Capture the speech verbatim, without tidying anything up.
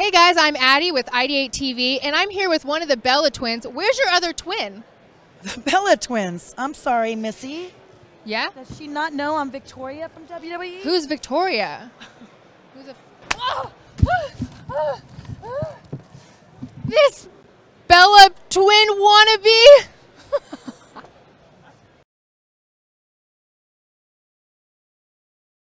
Hey guys, I'm Addie with I D eight T V, and I'm here with one of the Bella Twins. Where's your other twin? The Bella Twins. I'm sorry, Missy. Yeah? Does she not know I'm Victoria from W W E? Who's Victoria? Who's a... Oh! This Bella Twin wannabe...